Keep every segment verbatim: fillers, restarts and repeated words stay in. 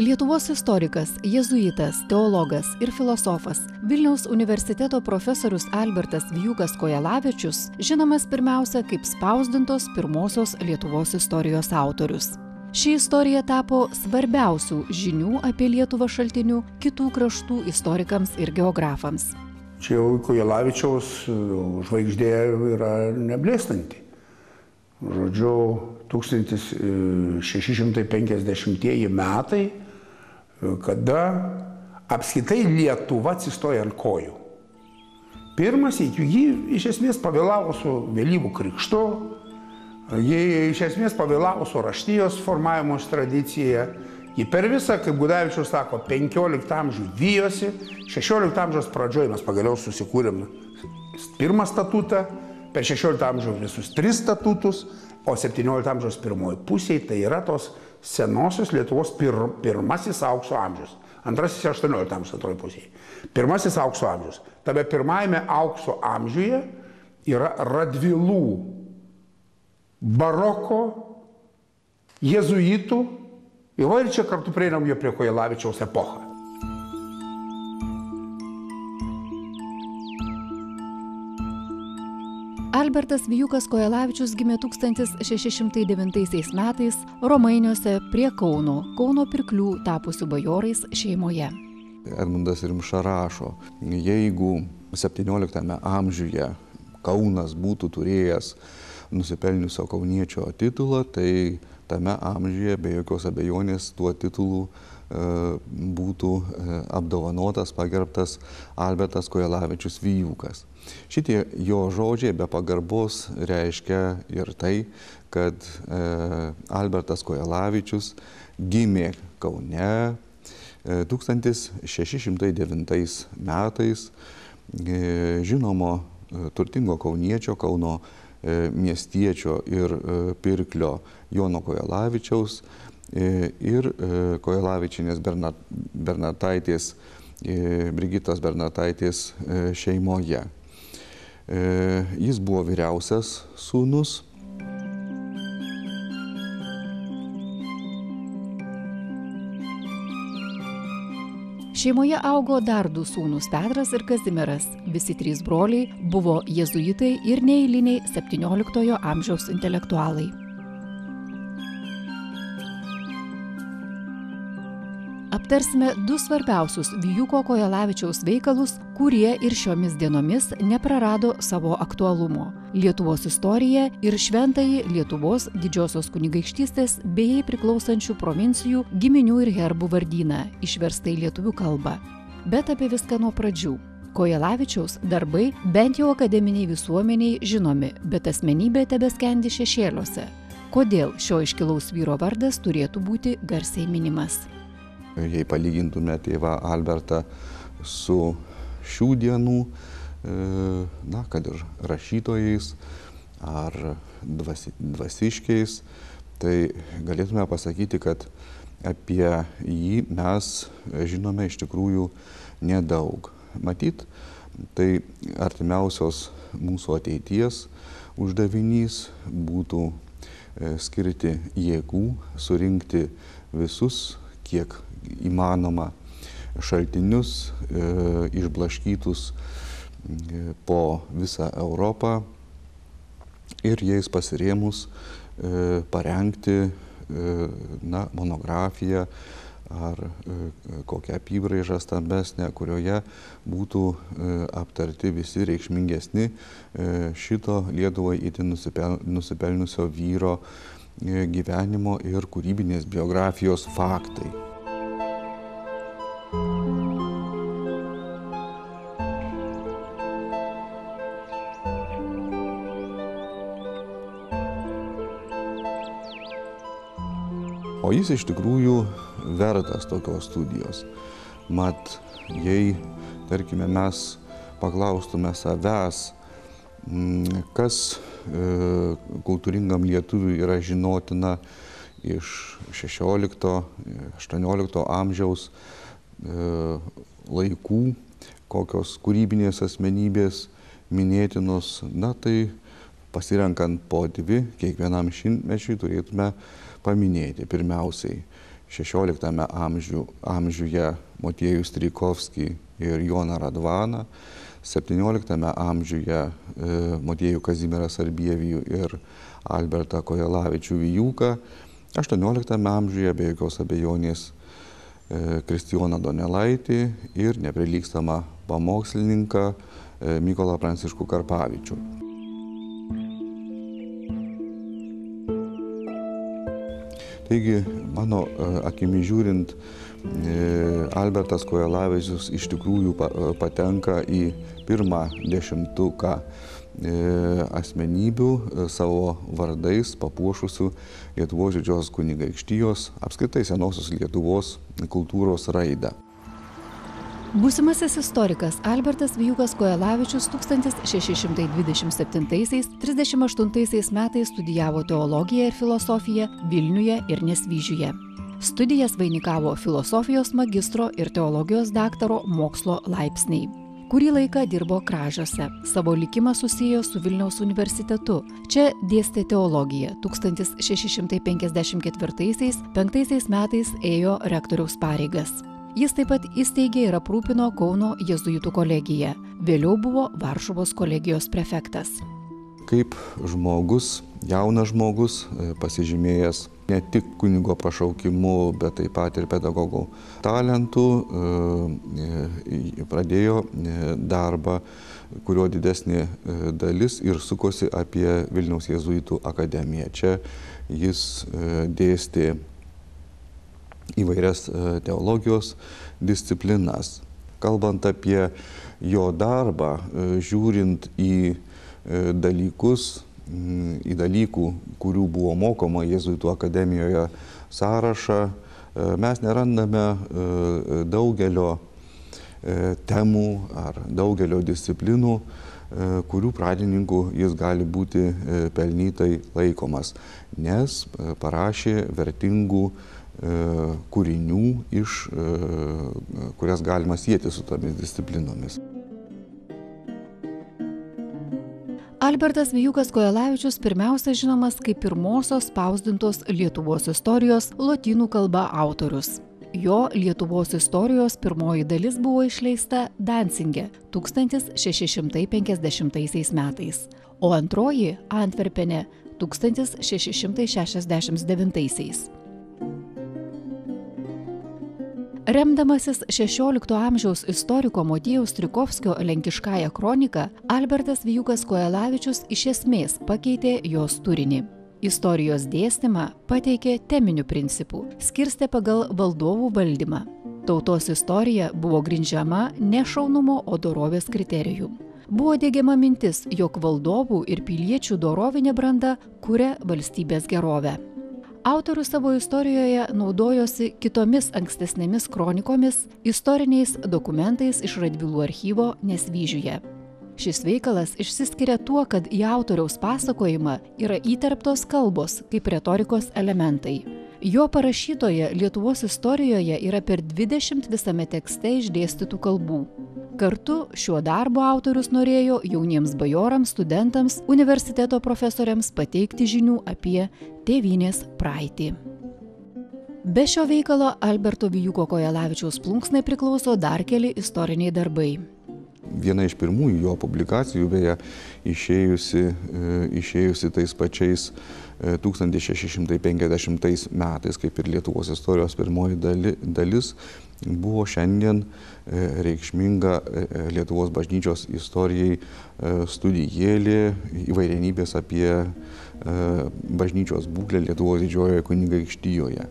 Lietuvos istorikas, jėzuitas, teologas ir filosofas Vilniaus universiteto profesorius Albertas Vijūkas Kojelavičius žinomas pirmiausia kaip spausdintos pirmosios Lietuvos istorijos autorius. Ši istorija tapo svarbiausių žinių apie Lietuvą šaltinių kitų kraštų istorikams ir geografams. Čia jau Kojelavičiaus žvaigždė yra neblėstanti. Žodžiu, tūkstantis šeši šimtai penkiasdešimtieji metai, kada apskritai Lietuva atsistoja ant kojų. Pirmas, ji iš esmės pavėlavo su vėlyvų krikštu, ji iš esmės pavėlavo su raštijos formavimos tradicija, ji per visą, kaip Gudavičius sako, penkioliktam amžiui vijosi, šešiolikto amžiaus pradžioj mes pagaliau susikūrėm pirmą statutą, per šešioliktą amžių visus tris statutus, o septyniolikto amžiaus pirmoji pusėje tai yra tos senosios Lietuvos pir, pirmasis aukso amžius. Antrasis aštuoniolikto amžiaus antroji pusėje. Pirmasis aukso amžius. Tame pirmajame aukso amžiuje yra radvilų, baroko, jėzuitų. Ir čia kartu prieinam jo prie Kojelavičiaus epochą. Albertas Vijūkas Kojelavičius gimė tūkstantis šeši šimtai devintaisiais metais Romainiuose prie Kauno, Kauno pirklių tapusių bajorais šeimoje. Edmundas Rimša rašo, jeigu septynioliktame amžiuje Kaunas būtų turėjęs nusipelniusio kauniečio titulą, tai tame amžiuje be jokios abejonės tuo titulu būtų apdovanotas, pagerbtas Albertas Kojelavičius Vijūkas. Šitie jo žodžiai be pagarbos reiškia ir tai, kad Albertas Kojelavičius gimė Kaune tūkstantis šeši šimtai devintais metais žinomo turtingo kauniečio, Kauno miestiečio ir pirklio Jono Kojelavičiaus ir Kojelavičinės Bernataitės, Brigitos Bernataitės šeimoje. Jis buvo vyriausias sūnus. Šeimoje augo dar du sūnus Petras ir Kazimieras. Visi trys broliai buvo jėzuitai ir neeiliniai septynioliktojo amžiaus intelektualai. Aptarsime du svarbiausius Vijūko Kojelavičiaus veikalus, kurie ir šiomis dienomis neprarado savo aktualumo – Lietuvos istoriją ir šventąjį Lietuvos didžiosios kunigaikštystės bei priklausančių provincijų giminių ir herbų vardyną, išverstą į lietuvių kalbą. Bet apie viską nuo pradžių. Kojelavičiaus darbai bent jau akademiniai visuomeniai žinomi, bet asmenybė tebeskendi šešėliuose. Kodėl šio iškilaus vyro vardas turėtų būti garsiai minimas? Jei palygintume tėvą Albertą su šių dienų, na, kad ir rašytojais ar dvasi, dvasiškiais, tai galėtume pasakyti, kad apie jį mes žinome iš tikrųjų nedaug. Matyt, tai artimiausios mūsų ateities uždavinys būtų skirti jėgų, surinkti visus, kiek įmanoma, šaltinius e, išblaškytus e, po visą Europą ir jais pasirėmus e, parengti e, na, monografiją ar e, kokią apybraižą stambesnę, kurioje būtų e, aptarti visi reikšmingesni e, šito Lietuvai itin nusipel, nusipelnusio vyro e, gyvenimo ir kūrybinės biografijos faktai. O jis iš tikrųjų vertas tokios studijos. Mat, jei, tarkime, mes paklaustume savęs, kas e, kultūringam lietuviui yra žinotina iš šešiolikto aštuoniolikto amžiaus e, laikų, kokios kūrybinės asmenybės minėtinos, na tai pasirenkant po dvi, kiekvienam šimtmečiui turėtume paminėti pirmiausiai šešioliktame amžių, amžiuje Motiejų Strijkovskį ir Joną Radvaną, septynioliktame amžiuje Motiejų Kazimierą Sarbievijų ir Albertą Kojelavičių Vijuką, aštuonioliktame amžiuje be jokios abejonės Kristijoną Donelaitį ir neprilygstamą pamokslininką Mykolą Pranciškų Karpavičių. Taigi, mano akimi žiūrint, Albertas Kojelavičius iš tikrųjų patenka į pirmą dešimtuką asmenybių savo vardais papuošusių Lietuvos Didžiosios Kunigaikštijos, apskritai senosios Lietuvos kultūros raidą. Būsimasis istorikas Albertas Vijukas Kojelavičius tūkstantis šeši šimtai dvidešimt septintais trisdešimt aštuntais metais studijavo teologiją ir filosofiją Vilniuje ir Nesvyžiuje. Studijas vainikavo filosofijos magistro ir teologijos daktaro mokslo laipsniai. Kurį laiką dirbo Kražiuose. Savo likimą susijęjo su Vilniaus universitetu. Čia dėstė teologiją. tūkstantis šeši šimtai penkiasdešimt ketvirtaisiais penktaisiais metais ėjo rektoriaus pareigas. Jis taip pat įsteigė ir aprūpino Kauno jėzuitų kolegiją. Vėliau buvo Varšuvos kolegijos prefektas. Kaip žmogus, jaunas žmogus, pasižymėjęs ne tik kunigo pašaukimu, bet taip pat ir pedagogų talentų, pradėjo darbą, kurio didesnė dalis ir sukosi apie Vilniaus jėzuitų akademiją. Čia jis dėstė įvairias teologijos disciplinas. Kalbant apie jo darbą, žiūrint į dalykus, į dalykų, kurių buvo mokoma jėzuitų akademijoje sąrašą, mes nerandame daugelio temų ar daugelio disciplinų, kurių pradininkų jis gali būti pelnytai laikomas, nes parašė vertingų kūrinių, iš, kurias galima sieti su tomis disciplinomis. Albertas Vijukas Kojelavičius pirmiausia žinomas kaip pirmosios spausdintos Lietuvos istorijos lotynų kalba autorius. Jo Lietuvos istorijos pirmoji dalis buvo išleista Dancinge tūkstantis šeši šimtai penkiasdešimtaisiais metais, o antroji Antverpene tūkstantis šeši šimtai šešiasdešimt devintaisiais. Remdamasis šešiolikto amžiaus istoriko Motiejaus Strijkovskio lenkiškąją kroniką, Albertas Vijukas Kojelavičius iš esmės pakeitė jos turinį. Istorijos dėstymą pateikė teminių principų, skirstė pagal valdovų valdymą. Tautos istorija buvo grindžiama ne šaunumo, o dorovės kriterijų. Buvo diegiama mintis, jog valdovų ir piliečių dorovinė branda kuria valstybės gerovę. Autorius savo istorijoje naudojosi kitomis ankstesnėmis kronikomis, istoriniais dokumentais iš Radvilų archyvo Nesvyžiuje. Šis veikalas išsiskiria tuo, kad į autoriaus pasakojimą yra įterptos kalbos kaip retorikos elementai. Jo parašytoje Lietuvos istorijoje yra per dvidešimt visame tekste išdėstytų kalbų. Kartu šiuo darbu autorius norėjo jauniems bajorams, studentams, universiteto profesoriams pateikti žinių apie tėvynės praeitį. Be šio veikalo Alberto Vijuko Kojelavičiaus plunksnai priklauso dar keli istoriniai darbai. Viena iš pirmųjų jo publikacijų, beje, išėjusi, išėjusi tais pačiais tūkstantis šeši šimtai penkiasdešimtais metais, kaip ir Lietuvos istorijos pirmoji dalis, buvo šiandien reikšminga Lietuvos bažnyčios istorijai studijėlė įvairienybės apie bažnyčios būklę Lietuvos Didžiojoje Kunigaikštijoje.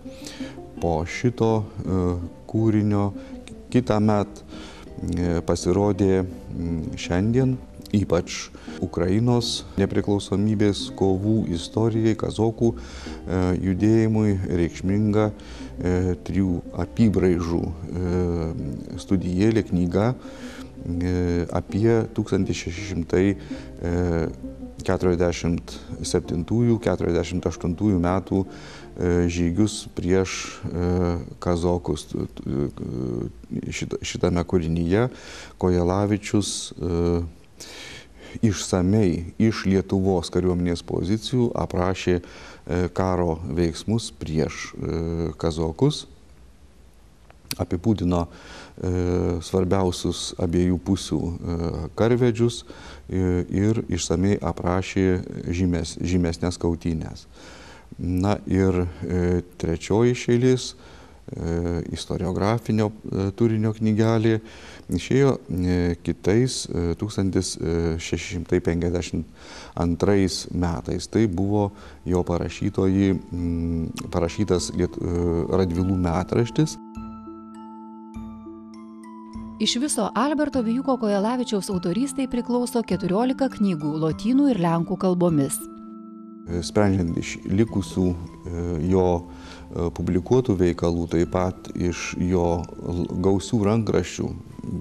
Po šito kūrinio kitąmet pasirodė šiandien, ypač Ukrainos nepriklausomybės kovų istorijai, kazokų judėjimui reikšminga trijų apibraižų studijėlė knyga apie tūkstantis šeši šimtai keturiasdešimt septintų keturiasdešimt aštuntų metų žygius prieš kazokus. Šitame kūrinyje Kojelavičius išsamei iš Lietuvos kariuomenės pozicijų aprašė karo veiksmus prieš kazokus, apibūdino svarbiausius abiejų pusių karvedžius ir išsamei aprašė žymes, žymesnės kautynės. Na ir trečioji šeilis, istoriografinio turinio knygelė, išėjo kitais tūkstantis šeši šimtai penkiasdešimt antrais metais. Tai buvo jo parašytas Radvilų metraštis. Iš viso Alberto Vijūko Kojelavičiaus autorystei priklauso keturiolika knygų lotynų ir lenkų kalbomis. Sprendžiant iš likusių jo publikuotų veikalų, taip pat iš jo gausių rankraščių,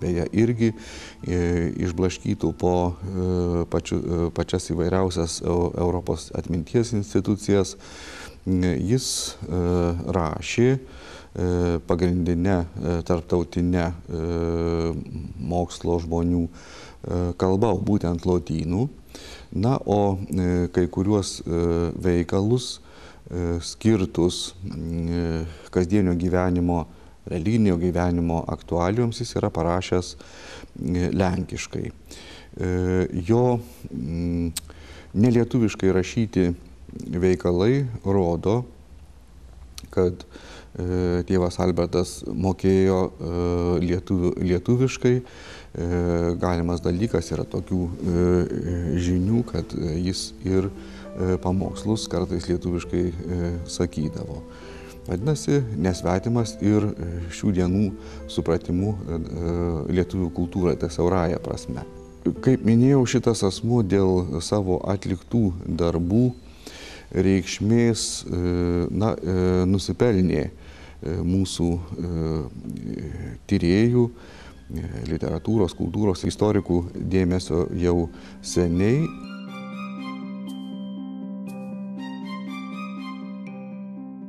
beje irgi išblaškytų po pačias įvairiausias Europos atminties institucijas, jis rašė pagrindinę tarptautinę mokslo žmonių kalbą, būtent lotynų. Na, o kai kuriuos veikalus skirtus kasdienio gyvenimo, religinio gyvenimo aktualijoms jis yra parašęs lenkiškai. Jo nelietuviškai rašyti veikalai rodo, kad tėvas Albertas mokėjo lietuvių, lietuviškai. Galimas dalykas yra tokių žinių, kad jis ir pamokslus kartais lietuviškai sakydavo. Vadinasi, nesvetimas ir šių dienų supratimu lietuvių kultūrai, tai siaurąja prasme. Kaip minėjau, šitas asmuo dėl savo atliktų darbų reikšmės, na, nusipelnė mūsų tyrėjų, literatūros, kultūros, istorikų dėmesio jau seniai.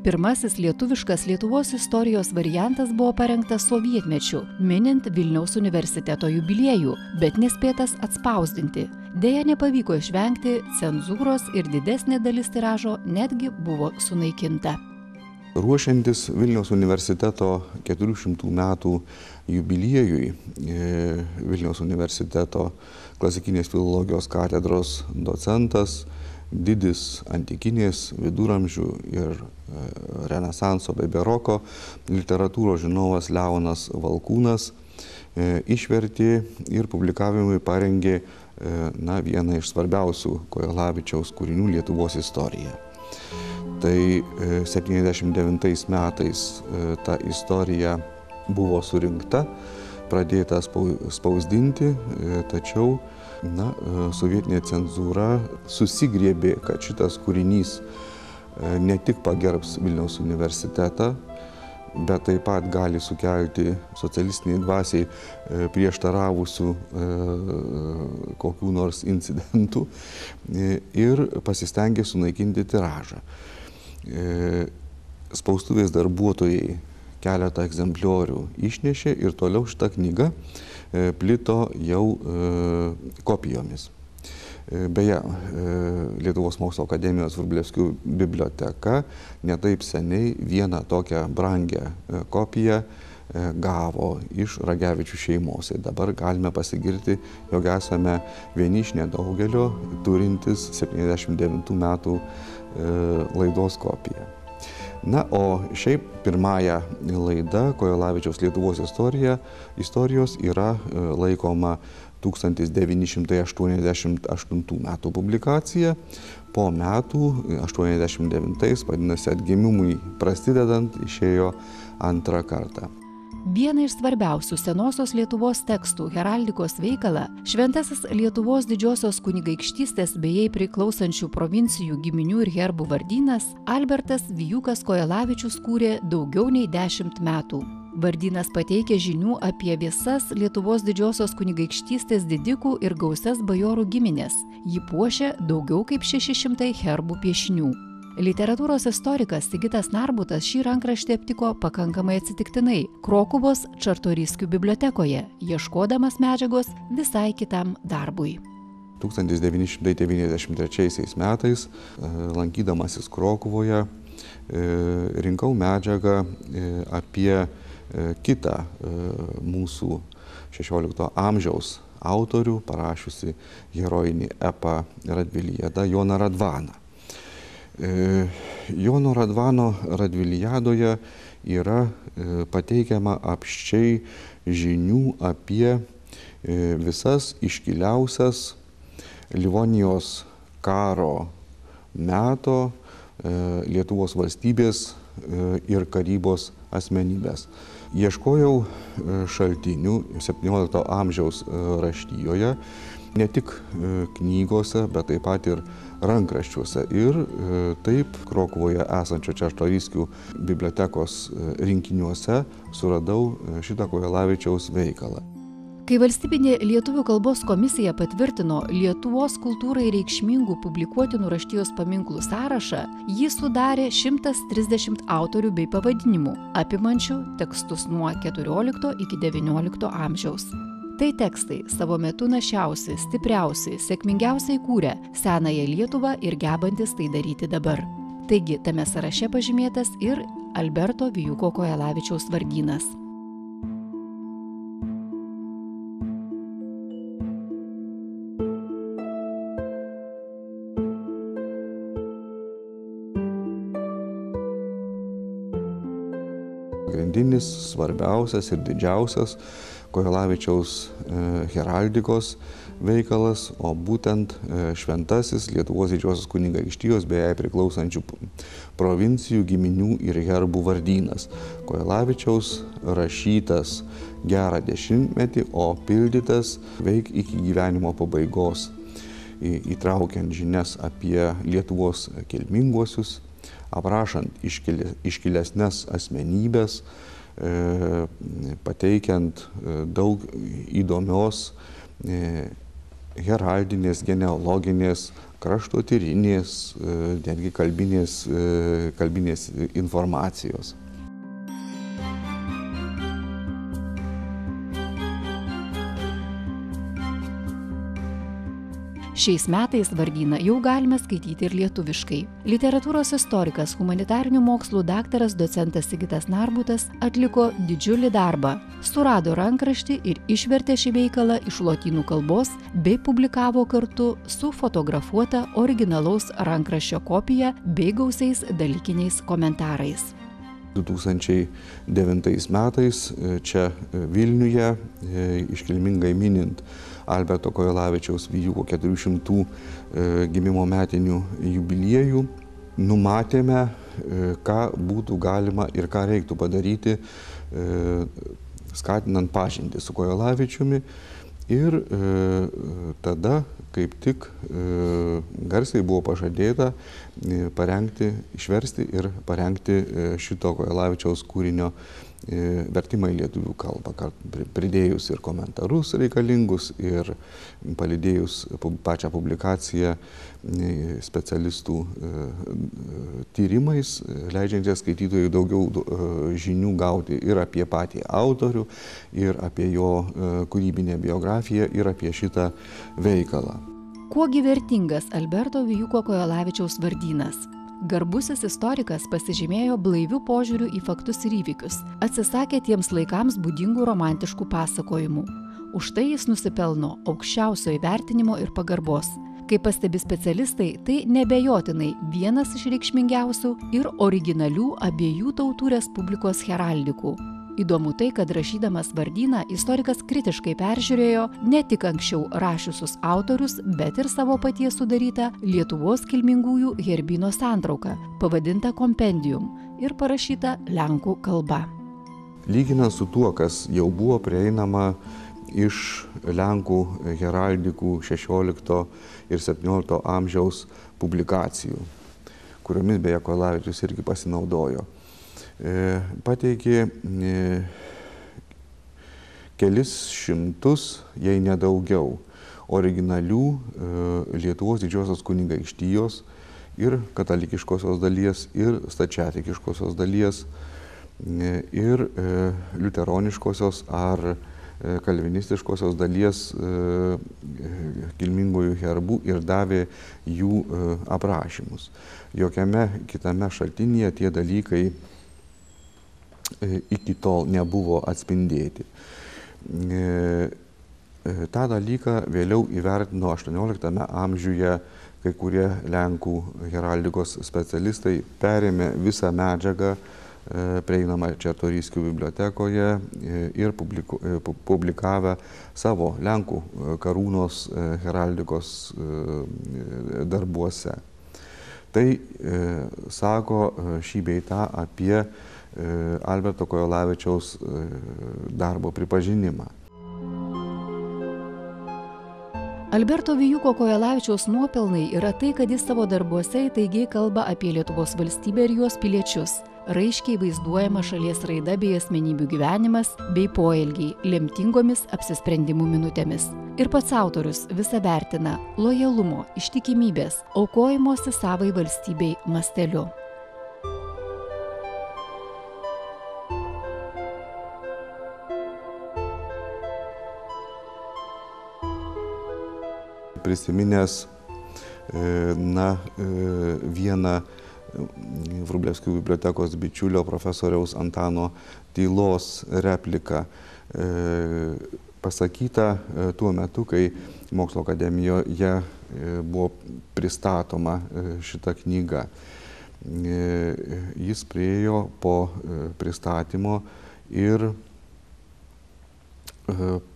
Pirmasis lietuviškas Lietuvos istorijos variantas buvo parengtas sovietmečiu, minint Vilniaus universiteto jubiliejų, bet nespėtas atspausdinti. Deja, nepavyko išvengti cenzūros ir didesnė dalis tiražo netgi buvo sunaikinta. Ruošiantis Vilniaus universiteto keturių šimtų metų jubiliejui, Vilniaus universiteto klasikinės filologijos katedros docentas, didis antikinės, viduramžių ir renesanso bei baroko literatūros žinovas Leonas Valkūnas išvertė ir publikavimui parengė, na, vieną iš svarbiausių Kojelavičiaus kūrinių Lietuvos istoriją. Tai septyniasdešimt devintais metais ta istorija buvo surinkta, pradėta spausdinti, tačiau, na, sovietinė cenzūra susigriebė, kad šitas kūrinys ne tik pagerbs Vilniaus universitetą, bet taip pat gali sukelti socialistiniai dvasiai prieštaravusių kokių nors incidentų ir pasistengė sunaikinti tiražą. Spaustuvės darbuotojai keletą egzempliorių išnešė ir toliau šitą knygą plito jau kopijomis. Beje, Lietuvos mokslo akademijos Vrublevskių biblioteka netaip seniai vieną tokią brangią kopiją gavo iš Ragevičių šeimos. Dabar galime pasigirti, jog esame vieni iš nedaugelio turintis septyniasdešimt devintų metų laidos kopiją. Na, o šiaip pirmąją laidą Kojelavičiaus Lietuvos istorija, istorijos yra laikoma tūkstantis devyni šimtai aštuoniasdešimt aštuntų metų publikacija. Po metų, aštuoniasdešimt devintais, vadinasi, atgimimui prasidedant, išėjo antrą kartą. Vieną iš svarbiausių senosios Lietuvos tekstų heraldikos veikalą šventasis Lietuvos didžiosios kunigaikštystės bei priklausančių provincijų giminių ir herbų vardynas Albertas Vijūkas Kojelavičius kūrė daugiau nei dešimt metų. Vardynas pateikė žinių apie visas Lietuvos didžiosios kunigaikštystės didikų ir gausias bajorų giminės. Jį puošė daugiau kaip šeši šimtai herbų piešinių. Literatūros istorikas Sigitas Narbutas šį rankraštį aptiko pakankamai atsitiktinai Krokuvos Čartoryskių bibliotekoje, ieškodamas medžiagos visai kitam darbui. tūkstantis devyni šimtai devyniasdešimt trečiaisiais metais, lankydamasis Krokuvoje, rinkau medžiagą apie kitą mūsų šešiolikto amžiaus autorių, parašiusi herojinį epą Radviliadą, Joną Radvaną. Jono Radvano Radviliadoje yra pateikiama apščiai žinių apie visas iškiliausias Livonijos karo meto Lietuvos valstybės ir karybos asmenybės. Ieškojau šaltinių septyniolikto amžiaus raštijoje, ne tik knygose, bet taip pat ir rankraščiuose. Ir taip Krokuvoje esančio Čartoriskių bibliotekos rinkiniuose suradau šitą Kojelavičiaus veikalą. Kai valstybinė Lietuvių kalbos komisija patvirtino Lietuvos kultūrai reikšmingų publikuotinų raštijos paminklų sąrašą, jį sudarė šimtas trisdešimt autorių bei pavadinimų, apimančių tekstus nuo keturiolikto iki devyniolikto amžiaus. Tai tekstai savo metu našiausi, stipriausi, sėkmingiausiai kūrė senąją Lietuvą ir gebantis tai daryti dabar. Taigi tame sąraše pažymėtas ir Alberto Vijuko Kojelavičiaus vardynas. Pagrindinis, svarbiausias ir didžiausias Kojelavičiaus heraldikos veikalas, o būtent šventasis Lietuvos Didžiosios Kunigaikštijos bei jai priklausančių provincijų, giminių ir herbų vardynas. Kojelavičiaus rašytas gerą dešimtmetį, o pildytas veik iki gyvenimo pabaigos, įtraukiant žinias apie Lietuvos kilminguosius, aprašant iškilesnes asmenybės, pateikiant daug įdomios heraldinės, genealoginės, kraštotyrinės, netgi kalbinės, kalbinės informacijos. Šiais metais vardyną jau galime skaityti ir lietuviškai. Literatūros istorikas, humanitarinių mokslų daktaras docentas Sigitas Narbutas atliko didžiulį darbą, surado rankraštį ir išvertė šį veikalą iš lotynų kalbos bei publikavo kartu su fotografuota originalaus rankraščio kopija bei gausiais dalykiniais komentarais. du tūkstančiai devintais metais čia Vilniuje, iškilmingai minint Alberto Kojelavičiaus Vijuko keturių šimtų gimimo metinių jubiliejų, numatėme, ką būtų galima ir ką reiktų padaryti, skatinant pažintį su Kojelavičiumi. Ir tada kaip tik garsiai buvo pažadėta parengti, išversti ir parengti šito Kojelavičiaus kūrinio vertimą į lietuvių kalbą, pridėjus ir komentarus reikalingus ir palydėjus pačią publikaciją specialistų tyrimais, leidžiančią skaitytojui daugiau žinių gauti ir apie patį autorių, ir apie jo kūrybinę biografiją, ir apie šitą veikalą. Kuogi vertingas Alberto Vijuko Kojelavičiaus vardynas? Garbusis istorikas pasižymėjo blaiviu požiūriu į faktus ir įvykius, atsisakė tiems laikams būdingų romantiškų pasakojimų. Už tai jis nusipelno aukščiausio įvertinimo ir pagarbos. Kaip pastebi specialistai, tai neabejotinai vienas iš reikšmingiausių ir originalių abiejų tautų Respublikos heraldikų. Įdomu tai, kad rašydamas vardyną istorikas kritiškai peržiūrėjo ne tik anksčiau rašiusius autorius, bet ir savo paties sudarytą Lietuvos kilmingųjų herbyno santrauką, pavadintą kompendium ir parašytą lenkų kalba. Lyginant su tuo, kas jau buvo prieinama iš lenkų heraldikų šešiolikto ir septyniolikto amžiaus publikacijų, kuriomis beje Kojelavičius irgi pasinaudojo, pateikė kelis šimtus, jei nedaugiau, originalių Lietuvos Didžiosios Kunigaikštijos ir katalikiškosios dalies, ir stačiatikiškosios dalies, ir liuteroniškosios ar kalvinistiškosios dalies kilmingųjų herbų ir davė jų aprašymus. Jokiame kitame šaltinyje tie dalykai iki tol nebuvo atspindėti. Ta dalyką vėliau įvertino aštuonioliktame amžiuje kai kurie Lenkų heraldikos specialistai, perėmė visą medžiagą prieinamą Čartoriskių bibliotekoje ir publikavę savo Lenkų karūnos heraldikos darbuose. Tai sako šį bei tą apie Alberto Kojalavičiaus darbo pripažinimą. Alberto Vijūko Kojalavičiaus nuopelnai yra tai, kad jis savo darbuose įtaigiai kalba apie Lietuvos valstybę ir jos piliečius. Raiškiai vaizduojama šalies raida bei asmenybių gyvenimas bei poelgiai lemtingomis apsisprendimų minutėmis. Ir pats autorius visą vertina lojalumo, ištikimybės, aukojimosi savai valstybei masteliu. Prisiminęs na, vieną Vrublevskių bibliotekos bičiulio profesoriaus Antano Tylos repliką, pasakyta tuo metu, kai Mokslo akademijoje buvo pristatoma šita knyga. Jis priejo po pristatymo ir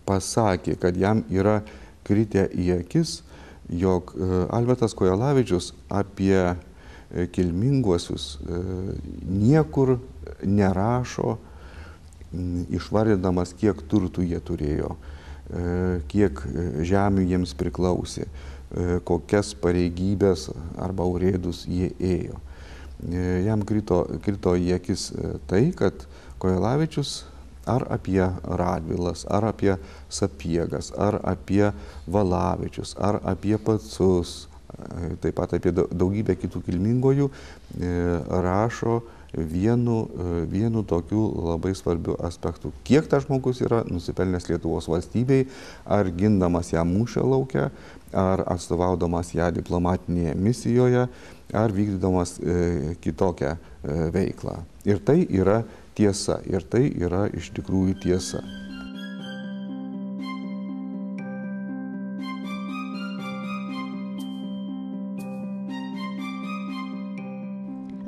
pasakė, kad jam yra kritę į akis, jog Albertas Kojalavičius apie kilminguosius niekur nerašo, išvardydamas, kiek turtų jie turėjo, kiek žemių jiems priklausė, kokias pareigybės arba urėdus jie ėjo. Jam krito, krito į akis tai, kad Kojalavičius ar apie Radvilas, ar apie Sapiegas, ar apie Valavičius, ar apie Pacus, taip pat apie daugybę kitų kilmingojų, rašo vienu, vienu tokiu labai svarbiu aspektu. Kiek tas žmogus yra nusipelnęs Lietuvos valstybei, ar gindamas ją mūšio lauke, ar atstovaudamas ją diplomatinėje misijoje, ar vykdydamas kitokią veiklą. Ir tai yra tiesa. Ir tai yra iš tikrųjų tiesa.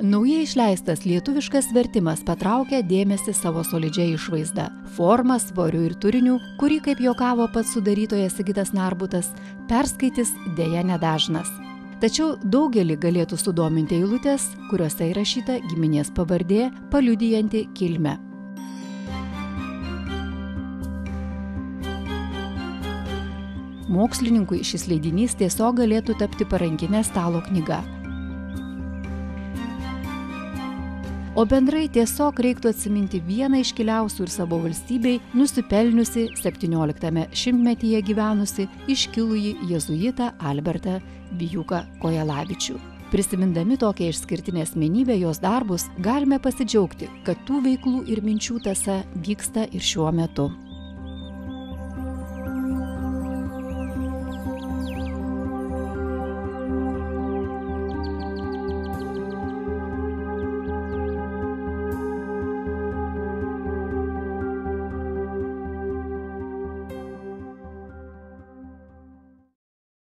Naujai išleistas lietuviškas vertimas patraukia dėmesį savo solidžia išvaizda, forma, svoriu ir turiniu, kurį, kaip juokavo pats sudarytojas Sigitas Narbutas, perskaitys deja nedažnas. Tačiau daugelį galėtų sudominti eilutės, kuriuose įrašyta giminės pavardė, paliudijanti kilmę. Mokslininkui šis leidinys tiesiog galėtų tapti parankinė stalo knyga. O bendrai tiesiog reiktų atsiminti vieną iškiliausių ir savo valstybei nusipelniusi septynioliktame šimtmetyje gyvenusi iškilųjį jėzuitą Albertą Vijūką Kojalavičių. Prisimindami tokią išskirtinę asmenybę jos darbus, galime pasidžiaugti, kad tų veiklų ir minčių tąsa vyksta ir šiuo metu.